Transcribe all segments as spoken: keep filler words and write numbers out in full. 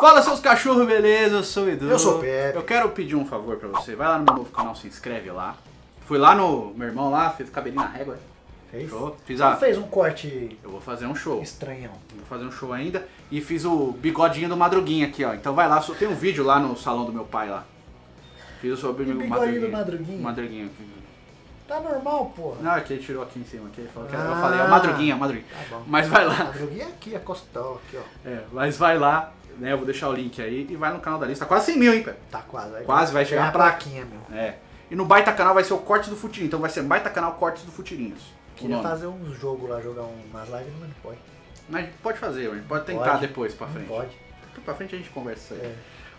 Fala, seus cachorros, beleza? Eu sou o Edu. Eu sou o Pedro. Eu quero pedir um favor pra você. Vai lá no meu novo canal, se inscreve lá. Fui lá no meu irmão lá, fez o cabelinho na régua. Fez? Show. Fiz a... fez um corte... Eu vou fazer um show. Estranhão. Vou fazer um show ainda. E fiz o bigodinho do Madruguinha aqui, ó. Então vai lá, só tem um vídeo lá no salão do meu pai lá. Fiz sobre o bigodinho do Madruguinha. Madruguinha. Tá normal, porra. Não, é que ele tirou aqui em cima, que ele falou que ah, eu falei, é o Madruguinha, o Madruguinha. Tá bom. Mas vai lá. Madruguinha é aqui, é costão, aqui, ó. É, mas vai lá, né, eu vou deixar o link aí e vai no canal da lista. Tá quase cem mil, hein, cara? Tá quase. Aí quase, vai chegar. É a plaquinha, meu. É. E no Baita Canal vai ser o Cortes do Futirinhos, então vai ser Baita Canal Cortes do Futirinhos. Queria fazer um jogo lá, jogar umas lives, mas não pode. Mas pode fazer, a gente pode tentar pode. depois, pra frente. Não pode. Pra frente a gente conversa aí. É.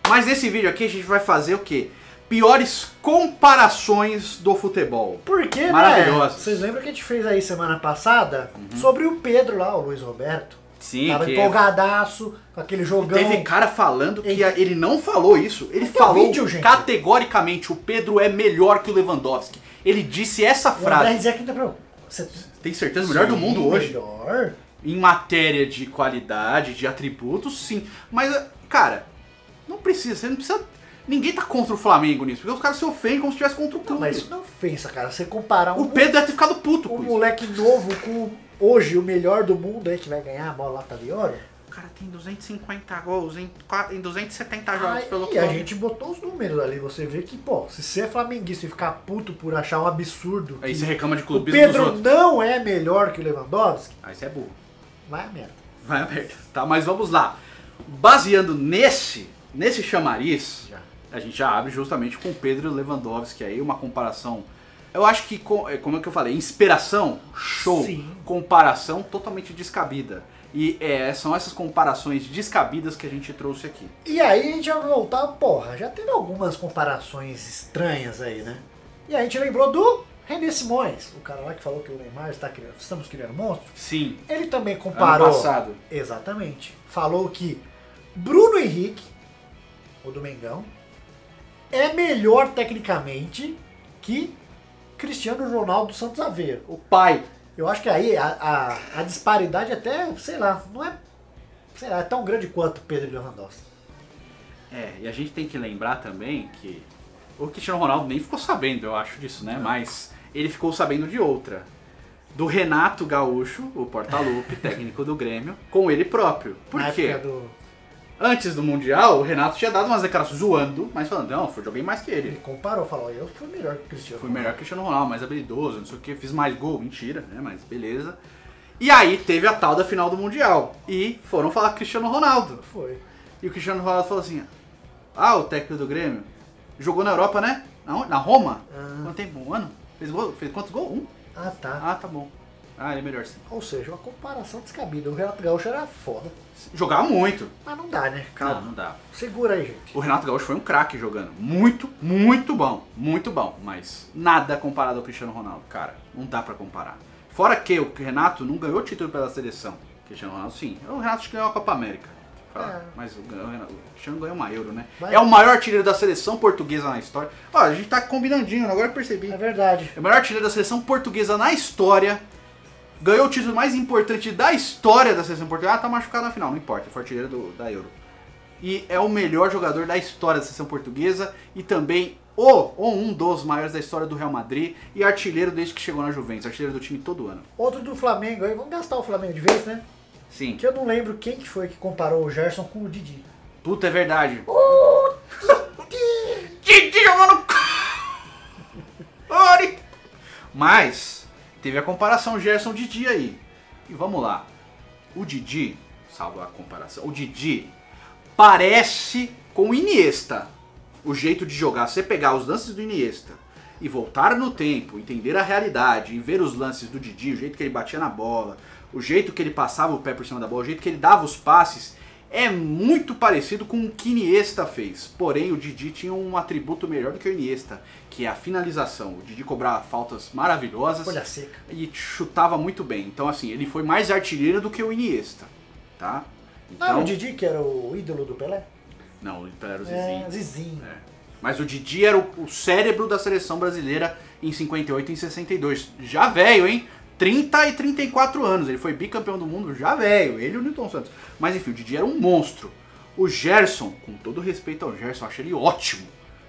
Mas nesse vídeo aqui a gente vai fazer o quê? Piores comparações do futebol. Por quê, né? Maravilhoso. Vocês lembram que a gente fez aí semana passada uhum. sobre o Pedro lá, o Luiz Roberto? Sim. Tava que... empolgadaço, com aquele jogão. Teve cara falando que ele, ele não falou isso. Ele não falou vídeo, categoricamente, o Pedro é melhor que o Lewandowski. Ele disse essa frase. O André dizia que não tá... Você tem certeza? Melhor sim, do mundo hoje. Melhor. Em matéria de qualidade, de atributos, sim. Mas, cara, não precisa, você não precisa... Ninguém tá contra o Flamengo nisso, porque os caras se ofendem como se estivesse contra o clube. Não, mas isso não é ofensa, cara. Você comparar um... O Pedro deve ter ficado puto com isso. Um moleque novo com, hoje, o melhor do mundo, a gente vai ganhar a bola lá, tá de ouro? O cara tem duzentos e cinquenta gols em, em duzentos e setenta jogos aí, pelo clube. E a gente botou os números ali, você vê que, pô, se você é flamenguista e ficar puto por achar um absurdo... Aí você reclama de clubismo dos outros. O Pedro não é melhor que o Lewandowski. Aí você é burro. Vai a merda. Vai a merda. Tá, mas vamos lá. Baseando nesse, nesse chamariz... Já. A gente já abre justamente com o Pedro Lewandowski aí, uma comparação... Eu acho que, como é que eu falei, inspiração, show, sim. Comparação totalmente descabida. E é, são essas comparações descabidas que a gente trouxe aqui. E aí a gente vai voltar, porra, já teve algumas comparações estranhas aí, né? E aí a gente lembrou do René Simões, o cara lá que falou que o Neymar está criando, estamos criando monstro. Sim. Ele também comparou... Ano passado. Exatamente. Falou que Bruno Henrique, o do Mengão, é melhor tecnicamente que Cristiano Ronaldo Santos Aveiro. O pai. Eu acho que aí a, a, a disparidade até, sei lá, não é, sei lá, é tão grande quanto Pedro Lewandowski. É, e a gente tem que lembrar também que o Cristiano Ronaldo nem ficou sabendo, eu acho, disso, né? Não. Mas ele ficou sabendo de outra. Do Renato Gaúcho, o Portaluppi, técnico do Grêmio, com ele próprio. Por Na quê? Antes do Mundial, o Renato tinha dado umas declarações zoando, mas falando, não, eu joguei mais que ele. Ele comparou, falou, eu fui melhor que o Cristiano Ronaldo. Fui melhor que o Cristiano Ronaldo, mais habilidoso, não sei o que, fiz mais gol, mentira, né, mas beleza. E aí teve a tal da final do Mundial, e foram falar com o Cristiano Ronaldo. Foi. E o Cristiano Ronaldo falou assim, ah, o técnico do Grêmio, jogou na Europa, né, na Roma, ah. Quanto tempo, um ano? Fez, gol, fez quantos gols? Um. Ah, tá. Ah, tá bom. Ah, ele é melhor sim. Ou seja, uma comparação descabida. O Renato Gaúcho era foda. Jogava muito. Mas não dá, né? Calma. Não, não dá. Segura aí, gente. O Renato Gaúcho foi um craque jogando. Muito, muito bom. Muito bom. Mas nada comparado ao Cristiano Ronaldo, cara. Não dá pra comparar. Fora que o Renato não ganhou título pela seleção. O Cristiano Ronaldo, sim. O Renato ganhou a Copa América. É. Mas o, Renato, o Cristiano ganhou uma Euro, né? Vai. É o maior artilheiro da seleção portuguesa na história. Olha, a gente tá combinandinho, agora eu percebi. É verdade. É o maior artilheiro da seleção portuguesa na história. Ganhou o título mais importante da história da seleção portuguesa. Ah, tá machucado na final, não importa, foi artilheiro do, da Euro. E é o melhor jogador da história da seleção portuguesa e também o, ou um dos maiores da história do Real Madrid e artilheiro desde que chegou na Juventus, artilheiro do time todo ano. Outro do Flamengo, aí vamos gastar o Flamengo de vez, né? Sim. Que eu não lembro quem que foi que comparou o Gerson com o Didi. Puta, é verdade. O Didi! Didi jogando... Mas... Teve a comparação Gerson-Didi aí. E vamos lá. O Didi, salvo a comparação, o Didi parece com o Iniesta. O jeito de jogar, você pegar os lances do Iniesta e voltar no tempo, entender a realidade, e ver os lances do Didi, o jeito que ele batia na bola, o jeito que ele passava o pé por cima da bola, o jeito que ele dava os passes, é muito parecido com o que Iniesta fez. Porém, o Didi tinha um atributo melhor do que o Iniesta, que é a finalização. O Didi cobrava faltas maravilhosas. Olha seca. E chutava muito bem. Então, assim, ele foi mais artilheiro do que o Iniesta, tá? Então, não era o Didi que era o ídolo do Pelé? Não, o Pelé era o Zizinho. É, Zizinho. É. Mas o Didi era o cérebro da seleção brasileira em cinquenta e oito e em sessenta e dois. Já velho, hein? trinta e trinta e quatro anos, ele foi bicampeão do mundo, já velho, ele e o Nilton Santos. Mas enfim, o Didi era um monstro. O Gerson, com todo respeito ao Gerson, acho ele ótimo,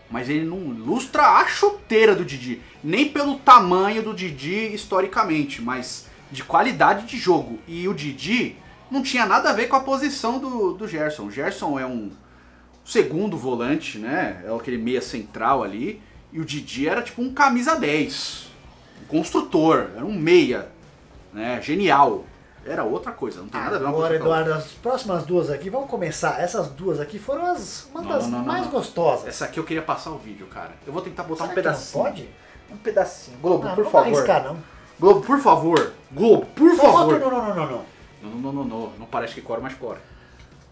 mas ele não ilustra a chuteira do Didi, nem pelo tamanho do Didi historicamente, mas de qualidade de jogo. E o Didi não tinha nada a ver com a posição do, do Gerson. O Gerson é um segundo volante, né? É aquele meia central ali. E o Didi era tipo um camisa dez, um construtor, era um meia, né? Genial. Era outra coisa, não tem nada a ver. Agora, Eduardo, as próximas duas aqui, vamos começar. Essas duas aqui foram as, uma não, das não, não, mais não. gostosas. Essa aqui eu queria passar o vídeo, cara. Eu vou tentar botar Será um pedacinho. Pode? Um pedacinho. Globo, ah, por não favor. Não arriscar, não. Globo, por favor. Globo, por Só favor. Não, não, não, não, não. Não, não, não, não. Não parece que corre, mas corre.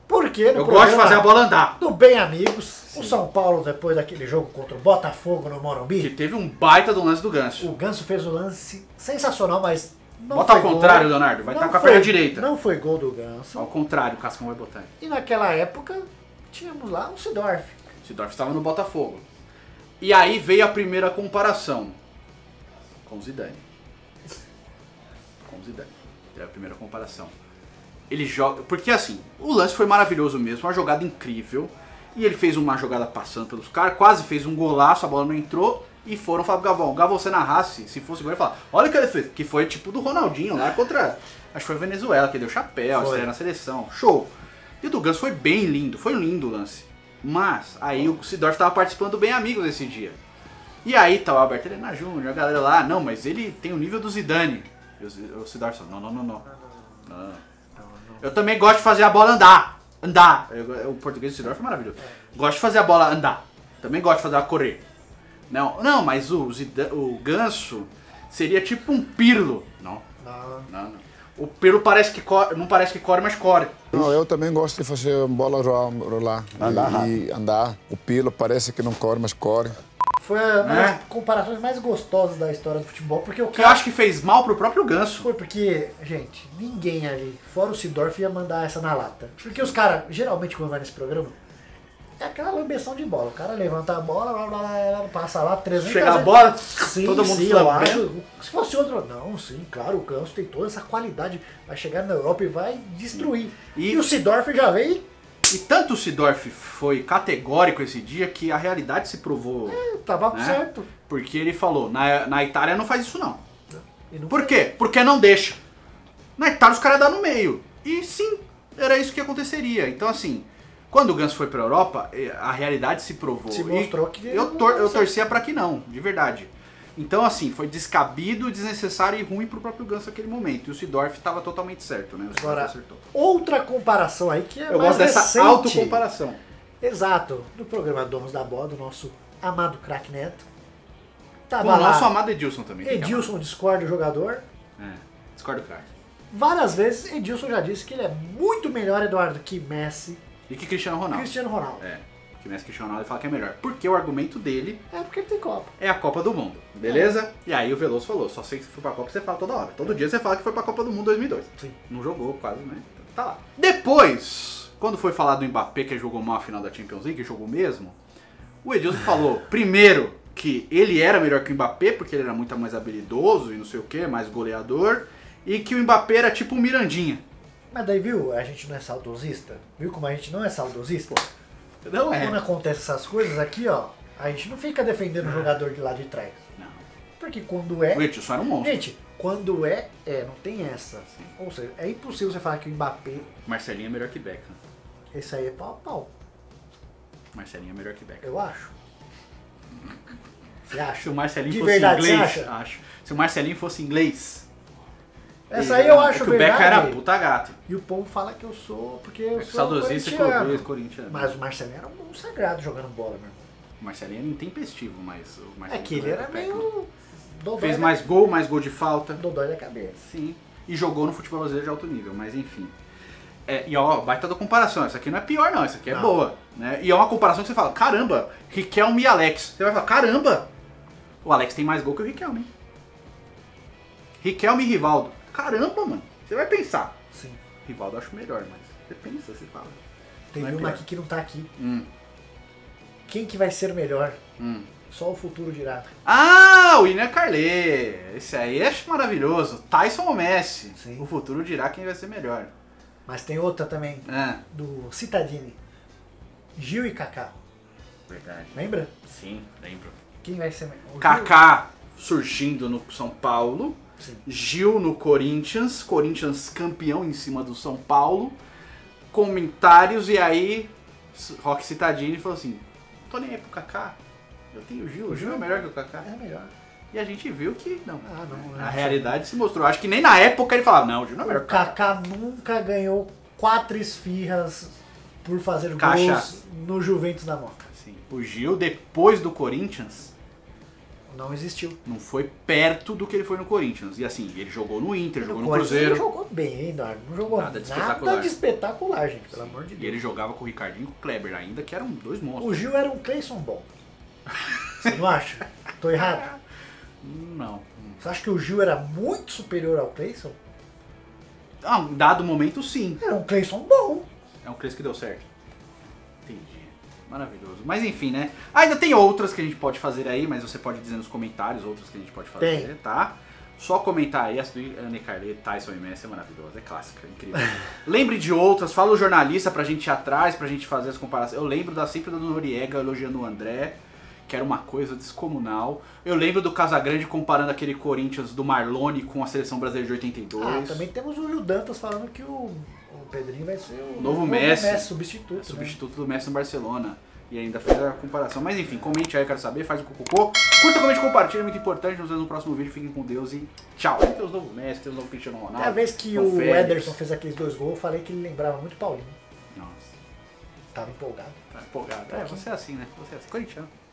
Por quê? Eu gosto de fazer a bola andar. Do Bem Amigos, Sim. o São Paulo, depois daquele jogo contra o Botafogo no Morumbi. Que teve um baita do lance do Ganso. O Ganso fez um lance sensacional, mas... Não Bota ao contrário, gol. Leonardo. Vai estar com a perna direita. Não foi gol do Ganso. Ao contrário, o Cascão vai botar. E naquela época, tínhamos lá o Seedorf. O Seedorf estava no Botafogo. E aí veio a primeira comparação. Com o Zidane. Com o Zidane. É a primeira comparação. Ele joga... Porque assim, o lance foi maravilhoso mesmo. Uma jogada incrível. E ele fez uma jogada passando pelos caras. Quase fez um golaço, a bola não entrou. E foram Fábio Galvão. Galvão, você narrasse, se fosse igual, ele falar, olha o que ele fez. Que foi tipo do Ronaldinho lá contra, acho que foi a Venezuela, que deu chapéu, estreia na seleção. Show. E o do Ganso foi bem lindo, foi lindo o lance. Mas aí o Seedorf tava participando do Bem Amigos esse dia. E aí tá o Alberto Helena Júnior, a galera lá, não, mas ele tem o nível do Zidane. E o Seedorf falou, não, não, não, não. não. Eu também gosto de fazer a bola andar. Andar. Eu, o português do Seedorf é maravilhoso. Gosto de fazer a bola andar. Também gosto de fazer ela correr. Não, não, mas o, Zidane, o Ganso seria tipo um Pirlo. Não. Não, não. não. O Pirlo parece que corre, não parece que corre, mas corre. Não, eu também gosto de fazer bola rolar andar e, e andar. O Pirlo parece que não corre, mas corre. Foi uma das é. comparações mais gostosas da história do futebol, porque o cara... Que eu acho que fez mal pro próprio Ganso. Foi porque, gente, ninguém ali, fora o Seedorf, ia mandar essa na lata. Porque os caras, geralmente quando vai nesse programa... É aquela lambeção de bola. O cara levanta a bola, blá, blá, blá, passa lá, trezentos... Chega trezentos, a bola, sim, todo mundo sim, eu acho. Se fosse outro... Não, sim, claro, o Ganso tem toda essa qualidade. Vai chegar na Europa e vai destruir. E, e o Seedorf já veio... E tanto o Seedorf foi categórico esse dia que a realidade se provou... É, tava né? certo. Porque ele falou, na, na Itália não faz isso não. não Por quê? Porque não deixa. Na Itália os caras dão no meio. E sim, era isso que aconteceria. Então assim... Quando o Ganso foi pra Europa, a realidade se provou. Se mostrou que... Eu, tor eu torcia pra que não, de verdade. Então, assim, foi descabido, desnecessário e ruim pro próprio Ganso naquele momento. E o Seedorf tava totalmente certo, né? O Agora, acertou. Outra comparação aí que é eu mais recente. Eu gosto dessa autocomparação. Exato. Do programa Donos da Bola, do nosso amado craque Neto. Tava Com o nosso amado Edilson também. Edilson discorda o jogador. É, discorda o craque. Várias vezes, Edilson já disse que ele é muito melhor, Eduardo, que Messi... E que Cristiano Ronaldo. Cristiano Ronaldo. É. Que Messi Cristiano Ronaldo fala que é melhor. Porque o argumento dele... É porque ele tem Copa. É a Copa do Mundo. Beleza? É. E aí o Veloso falou, só sei que você foi pra Copa, você fala toda hora. Todo é. dia você fala que foi pra Copa do Mundo dois mil e dois. Sim. Não jogou quase, né? Tá lá. Depois, quando foi falar do Mbappé, que jogou mal a final da Champions League, que jogou mesmo, o Edilson falou, primeiro, que ele era melhor que o Mbappé, porque ele era muito mais habilidoso e não sei o que, mais goleador, e que o Mbappé era tipo um Mirandinha. Mas daí, viu? A gente não é saudosista. Viu como a gente não é saudosista? Não, não é. Quando acontecem essas coisas aqui, ó, a gente não fica defendendo o jogador de lá de trás. Não. Porque quando é... O Edilson era um monstro. Gente, quando é, é. Não tem essa. Sim. Ou seja, é impossível você falar que o Mbappé... Marcelinho é melhor que Beca. Esse aí é pau a pau. Marcelinho é melhor que Beca. Eu acho. Você acha? Se o Marcelinho de fosse verdade, inglês... Você acha? Acho. Se o Marcelinho fosse inglês... Essa aí eu acho é que o verdade. O Beca era puta gato. E o povo fala que eu sou, porque eu é sou saudosista corintiano. corintiano. Mas o Marcelinho era um sagrado jogando bola, meu irmão. O Marcelinho era intempestivo, mas... O Marcelinho é que ele era, era meio... Dodói Fez mais gol, mais gol de falta. Dodói da cabeça. Sim. E jogou no futebol brasileiro de alto nível, mas enfim. É, e ó, baita da comparação. Essa aqui não é pior não, essa aqui é não. boa. Né? E é uma comparação que você fala, caramba, Riquelme e Alex. Você vai falar, caramba, o Alex tem mais gol que o Riquelme. Riquelme e Rivaldo. Caramba, mano. Você vai pensar. Sim. Rivaldo eu acho melhor, mas você pensa, você fala. Tem é uma aqui que não tá aqui. Hum. Quem que vai ser melhor? Hum. Só o futuro dirá. Ah, o Ina Carlê. Esse aí é maravilhoso. Tyson ou Messi? Sim. O futuro dirá quem vai ser melhor. Mas tem outra também. É. Do Cittadini. Gil e Kaká. Verdade. Lembra? Sim, lembro. Quem vai ser melhor? O Kaká Gil? Surgindo no São Paulo. Sim. Gil no Corinthians. Corinthians campeão em cima do São Paulo. Comentários e aí Rock Citadini falou assim: tô nem aí pro Kaká. Eu tenho o Gil. O Gil é melhor que o Kaká. É melhor. E a gente viu que não. Ah, não, né? A realidade se mostrou. Acho que nem na época ele falava, não, o Gil não é melhor que o Kaká. O Kaká nunca ganhou quatro esfirras por fazer Caixa. gols no Juventus da Moca. Sim. O Gil, depois do Corinthians... Não existiu. Não foi perto do que ele foi no Corinthians. E assim, ele jogou no Inter, jogou no Cruzeiro. Ele jogou bem, hein, Eduardo? Não jogou nada de espetacular, nada de espetacular gente, pelo amor de Deus. E ele jogava com o Ricardinho e com o Kleber ainda, que eram dois monstros. O Gil era um Cleison Ball. Você não acha? Tô errado? Não. Você acha que o Gil era muito superior ao Cleison? Ah, em dado momento, sim. Era um Cleison bom. É um Cleison que deu certo. Entendi. Maravilhoso. Mas enfim, né? Ainda tem outras que a gente pode fazer aí, mas você pode dizer nos comentários outras que a gente pode fazer, tem. Tá? Só comentar aí, as do Anne Carlet, Tyson e Messi é maravilhosa, é clássica, é incrível. Lembre de outras, fala o jornalista pra gente ir atrás, pra gente fazer as comparações. Eu lembro da sempre da Noriega elogiando o André, que era uma coisa descomunal. Eu lembro do Casagrande comparando aquele Corinthians do Marlone com a Seleção Brasileira de oitenta e dois. Ah, também temos o Rio Dantas falando que o, o Pedrinho vai ser o novo Messi, Messi substituto. É substituto, né? Do Messi no Barcelona. E ainda fez a comparação. Mas enfim, comente aí, eu quero saber, faz o cocô. Curta, comente, compartilha, é muito importante. Nos vemos no próximo vídeo, fiquem com Deus e tchau. Tem os novos Messi, tem os novos Cristiano Ronaldo. Até a vez que o Félix. Ederson fez aqueles dois gols, eu falei que ele lembrava muito Paulinho. Nossa. Tava empolgado. Tava empolgado. É, você é assim, né? Você é assim. Corintiano.